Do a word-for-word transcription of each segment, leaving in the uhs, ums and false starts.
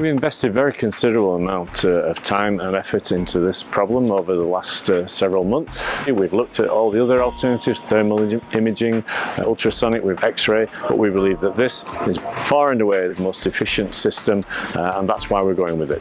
We invested very considerable amount uh, of time and effort into this problem over the last uh, several months. We've looked at all the other alternatives, thermal imaging, uh, ultrasonic with X-ray, but we believe that this is far and away the most efficient system uh, and that's why we're going with it.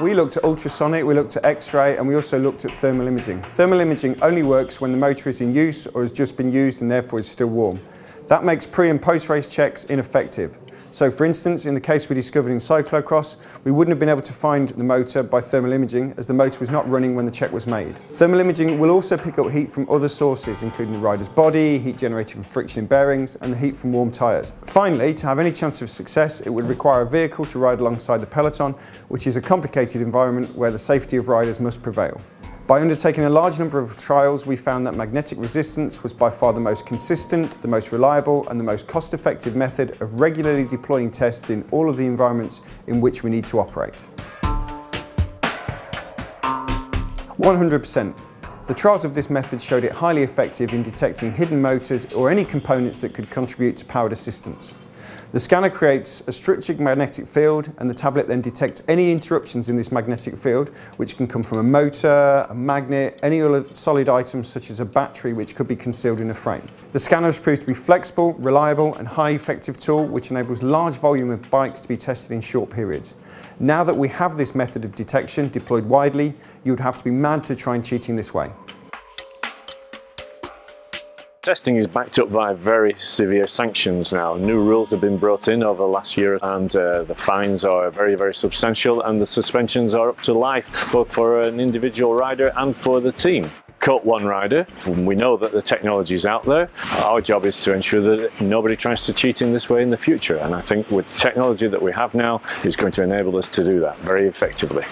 We looked at ultrasonic, we looked at X-ray, and we also looked at thermal imaging. Thermal imaging only works when the motor is in use or has just been used and therefore is still warm. That makes pre- and post-race checks ineffective. So for instance, in the case we discovered in cyclocross, we wouldn't have been able to find the motor by thermal imaging as the motor was not running when the check was made. Thermal imaging will also pick up heat from other sources, including the rider's body, heat generated from friction in bearings, and the heat from warm tyres. Finally, to have any chance of success, it would require a vehicle to ride alongside the peloton, which is a complicated environment where the safety of riders must prevail. By undertaking a large number of trials, we found that magnetic resistance was by far the most consistent, the most reliable and the most cost-effective method of regularly deploying tests in all of the environments in which we need to operate. one hundred percent. The trials of this method showed it highly effective in detecting hidden motors or any components that could contribute to powered assistance. The scanner creates a structured magnetic field and the tablet then detects any interruptions in this magnetic field, which can come from a motor, a magnet, any other solid items such as a battery which could be concealed in a frame. The scanner has proved to be flexible, reliable and high effective tool which enables large volume of bikes to be tested in short periods. Now that we have this method of detection deployed widely, you would have to be mad to try and cheat in this way. Testing is backed up by very severe sanctions now. New rules have been brought in over the last year and uh, the fines are very, very substantial and the suspensions are up to life, both for an individual rider and for the team. Caught one rider, and we know that the technology is out there. Our job is to ensure that nobody tries to cheat in this way in the future, and I think with technology that we have now is going to enable us to do that very effectively.